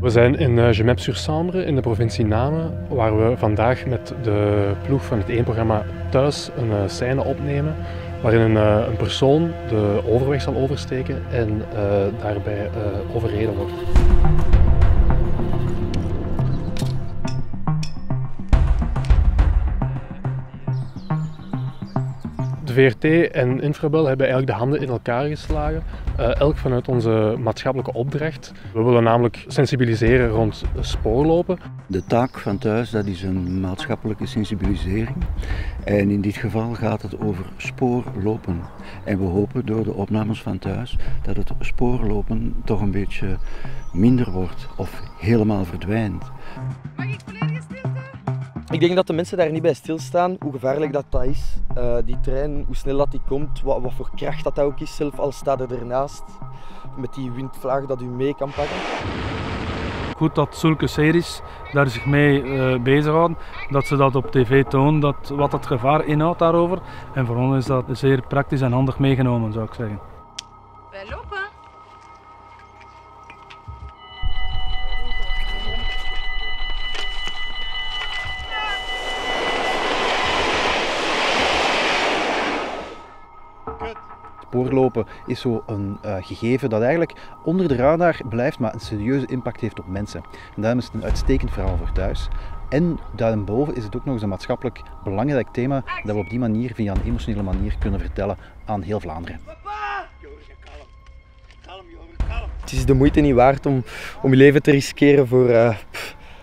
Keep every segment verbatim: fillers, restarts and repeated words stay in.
We zijn in Gemep sur Sambre in de provincie Namen, waar we vandaag met de ploeg van het één-programma Thuis een scène opnemen waarin een persoon de overweg zal oversteken en uh, daarbij uh, overreden wordt. De V R T en Infrabel hebben eigenlijk de handen in elkaar geslagen, uh, elk vanuit onze maatschappelijke opdracht. We willen namelijk sensibiliseren rond spoorlopen. De taak van Thuis, dat is een maatschappelijke sensibilisering. En in dit geval gaat het over spoorlopen. En we hopen door de opnames van Thuis dat het spoorlopen toch een beetje minder wordt of helemaal verdwijnt. Mag ik volledig stilstaan? Ik denk dat de mensen daar niet bij stilstaan, hoe gevaarlijk dat, dat is. Uh, die trein, hoe snel dat die komt, wat, wat voor kracht dat, dat ook is, zelf al staat er ernaast. Met die windvlaag dat u mee kan pakken. Goed dat zulke series daar zich mee uh, bezighouden, dat ze dat op tv tonen, dat, wat het gevaar inhoudt daarover. En voor ons is dat zeer praktisch en handig meegenomen, zou ik zeggen. Wij lopen! Spoorlopen is zo een uh, gegeven dat eigenlijk onder de radar blijft, maar een serieuze impact heeft op mensen. En daarom is het een uitstekend verhaal voor Thuis. En daarboven is het ook nog eens een maatschappelijk belangrijk thema dat we op die manier, via een emotionele manier, kunnen vertellen aan heel Vlaanderen. Papa! Jorgen, kalm. Kalm, Jorgen, kalm. Het is de moeite niet waard om, om je leven te riskeren voor uh,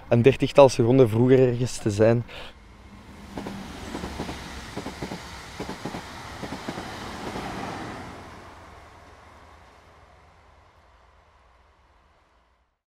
een dertigtal seconden vroeger ergens te zijn.